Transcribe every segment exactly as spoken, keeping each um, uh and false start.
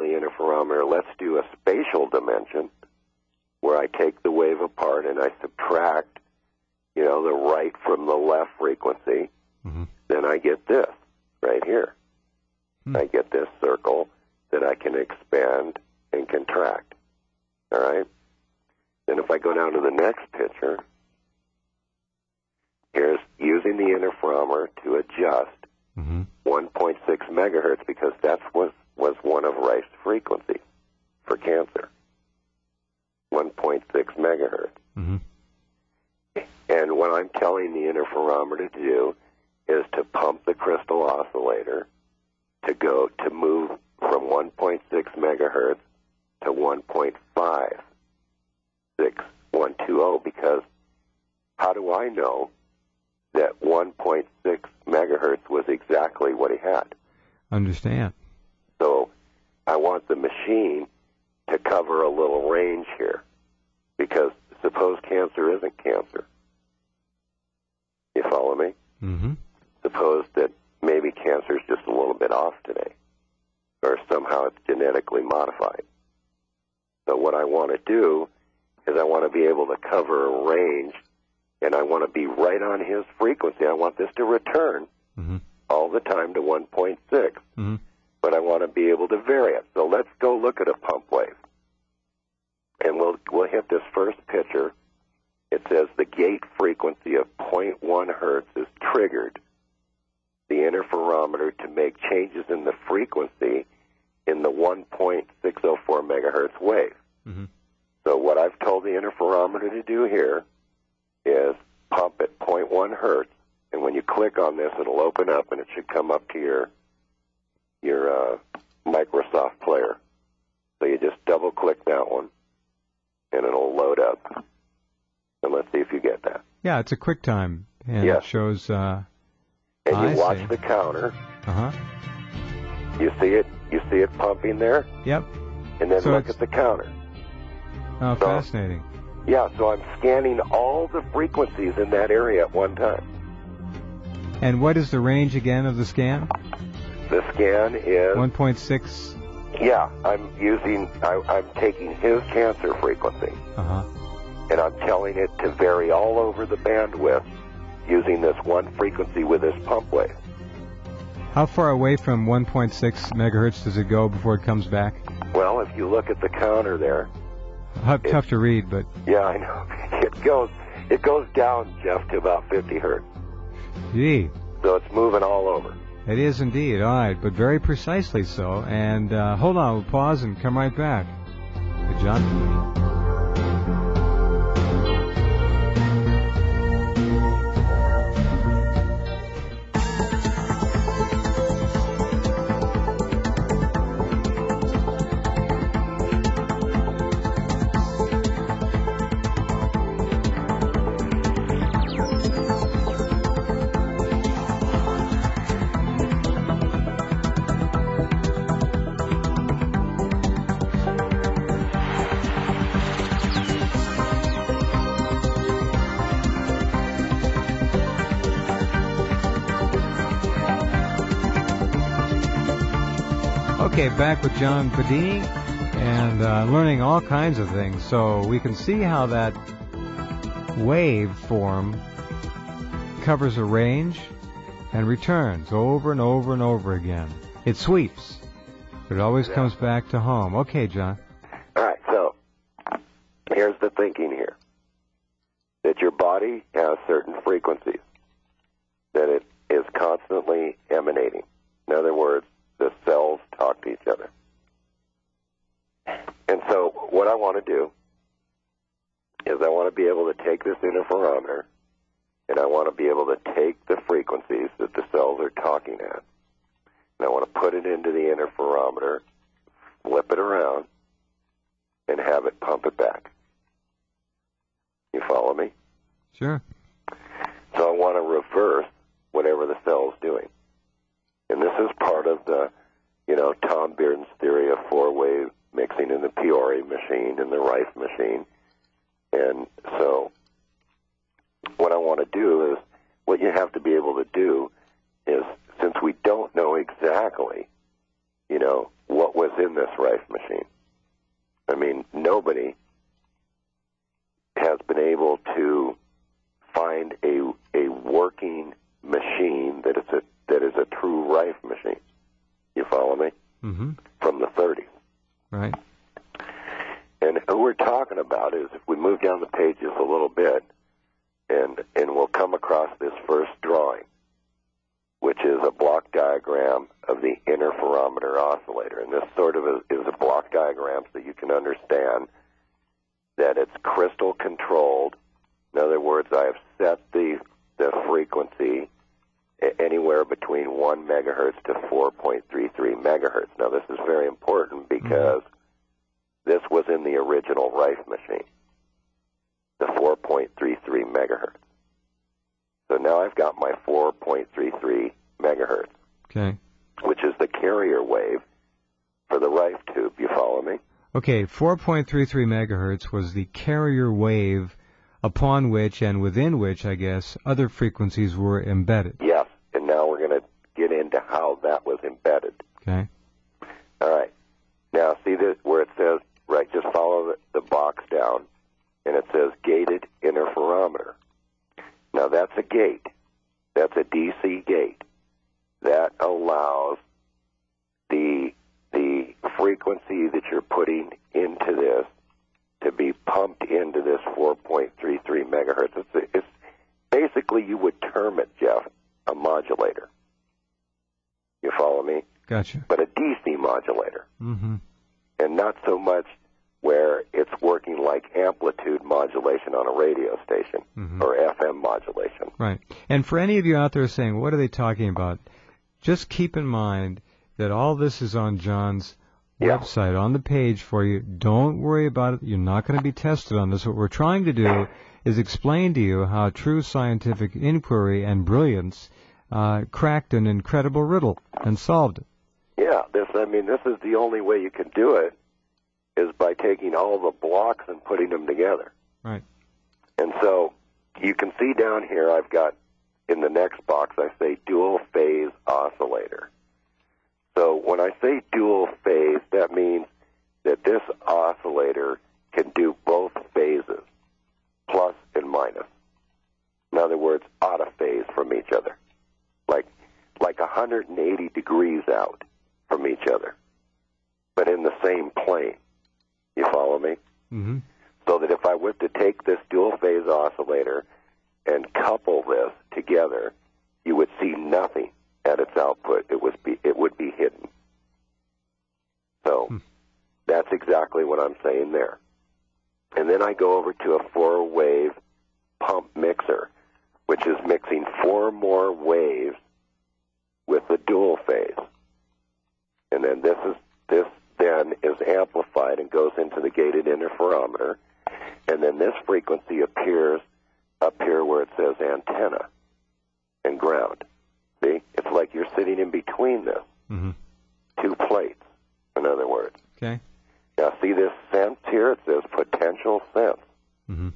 the interferometer, let's do a spatial dimension where I take the wave apart and I subtract, you know, the right from the left frequency. Mm-hmm. Then I get this right here. Mm-hmm. I get this circle that I can expand and contract. All right? Then if I go down to the next picture, here's using the interferometer to adjust mm-hmm. one point six megahertz, because that was, was one of Rife's frequencies for cancer. one point six megahertz. Mm-hmm. And what I'm telling the interferometer to do is to pump the crystal oscillator to go to move from one point six megahertz to one point five six one two zero, because how do I know that one point six megahertz was exactly what he had? Understand. So I want the machine to cover a little range here, because suppose cancer isn't cancer. You follow me? Mm-hmm. Suppose that maybe cancer is just a little bit off today, or somehow it's genetically modified. So what I want to do is I want to be able to cover a range, and I want to be right on his frequency. I want this to return mm-hmm. all the time to one point six, mm-hmm. but I want to be able to vary it. So let's go look at a pump wave, and we'll, we'll hit this first picture. It says the gate frequency of zero point one hertz is triggered the interferometer to make changes in the frequency in the one point six zero four megahertz wave. Mm-hmm. So what I've told the interferometer to do here is pump at zero point one hertz, and when you click on this, it'll open up, and it should come up to your your uh, Microsoft player. So you just double-click that one, and it'll load up. And let's see if you get that. Yeah, it's a quick time, and yes. It shows... Uh, and you I watch see. the counter. Uh-huh. You see it You see it pumping there? Yep. And then so look at the counter. Oh, so, fascinating. Yeah, so I'm scanning all the frequencies in that area at one time. And what is the range again of the scan? The scan is... one point six... Yeah, I'm using... I, I'm taking his cancer frequency. Uh-huh. And I'm telling it to vary all over the bandwidth using this one frequency with this pump wave. How far away from one point six megahertz does it go before it comes back? Well, if you look at the counter there... Tough, it, tough to read, but... Yeah, I know. It goes it goes down, Jeff, to about fifty hertz. Gee. So it's moving all over. It is indeed, all right, but very precisely so. And uh, hold on, we'll pause and come right back. Hey, John. Okay, back with John Bedini and uh, learning all kinds of things. So we can see how that waveform covers a range and returns over and over and over again. It sweeps, but it always yeah. comes back to home. Okay, John. All right, so here's the thinking here, that your body has certain frequencies that it is constantly emanating. In other words, the cells talk to each other. And so what I want to do is I want to be able to take this interferometer, and I want to be able to take the frequencies that the cells are talking at, and I want to put it into the interferometer, flip it around, and have it pump it back. You follow me? Sure. So I want to reverse whatever the cell's doing. And this is part of the, you know, Tom Bearden's theory of four-wave mixing in the Peori machine and the Rife machine. And so what I want to do is, what you have to be able to do is, since we don't know exactly, you know, what was in this Rife machine. I mean, nobody has been able to find a a working machine that is a that is a true Rife machine. You follow me? Mm-hmm. From the thirties, right? And what we're talking about is, if we move down the pages a little bit, and and we'll come across this first drawing, which is a block diagram of the interferometer oscillator. And this sort of a, is a block diagram so you can understand that it's crystal controlled. In other words, I have set the, the frequency anywhere between one megahertz to four point three three megahertz. Now, this is very important because mm-hmm. this was in the original Rife machine, the four point three three megahertz. So now I've got my four point three three megahertz, okay, which is the carrier wave for the Rife tube. You follow me? Okay, four point three three megahertz was the carrier wave upon which and within which, I guess, other frequencies were embedded. Yes, and now we're going to get into how that was embedded. Okay. All right. Now, see this, where it says, right, just follow the box down, and it says gated interferometer. Now, that's a gate. That's a D C gate. That allows the, the frequency that you're putting into this to be pumped into this four point three three megahertz. It's, it's basically, you would term it, Jeff, a modulator. You follow me? Gotcha. But a D C modulator. Mm-hmm. And not so much where it's working like amplitude modulation on a radio station mm-hmm. or F M modulation. Right. And for any of you out there saying, what are they talking about, just keep in mind that all this is on John's yeah. website, on the page for you. Don't worry about it. You're not going to be tested on this. What we're trying to do is explain to you how true scientific inquiry and brilliance uh, cracked an incredible riddle and solved it. Yeah. This, I mean, this is the only way you can do it, is by taking all the blocks and putting them together. Right. And so you can see down here I've got, in the next box, I say dual phase oscillator. So when I say dual phase, that means that this oscillator can do both phases, plus and minus. In other words, out of phase from each other, like, like one hundred eighty degrees out from each other, but in the same plane. You follow me? Mm-hmm. So that if I was to take this dual-phase oscillator and couple this together, you would see nothing at its output. It would be, it would be hidden. So mm. that's exactly what I'm saying there. And then I go over to a four-wave pump mixer, which is mixing four more waves with the dual phase. And then this is this. Then is amplified and goes into the gated interferometer, and then this frequency appears up here where it says antenna and ground. See? It's like you're sitting in between them. Mm-hmm. Two plates, in other words. Okay. Now, see this sense here? It says potential sense. Mm-hmm.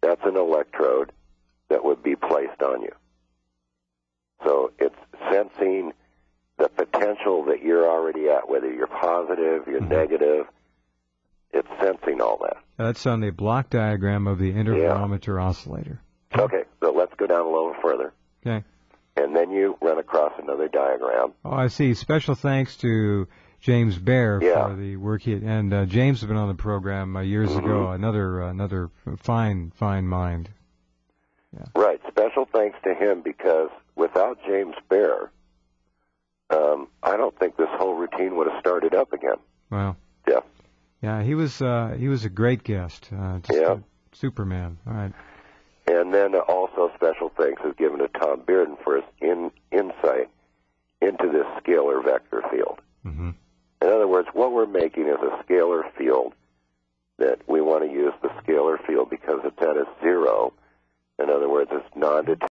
That's an electrode that would be placed on you. So it's sensing the potential that you're already at, whether you're positive, you're mm-hmm. negative. It's sensing all that. That's on the block diagram of the interferometer yeah. oscillator. Okay, so let's go down a little further. Okay. And then you run across another diagram. Oh, I see. Special thanks to James Baer yeah. for the work he had. And uh, James has been on the program uh, years mm-hmm. ago, another, uh, another fine, fine mind. Yeah. Right. Special thanks to him, because without James Baer, Um, I don't think this whole routine would have started up again. Wow. Yeah. Yeah, he was uh, he was a great guest. Uh, just yeah. a Superman. All right. And then also special thanks is given to Tom Bearden for his in, insight into this scalar vector field. Mm-hmm. In other words, what we're making is a scalar field that we want to use the scalar field because it's at a zero. In other words, it's non-detectable.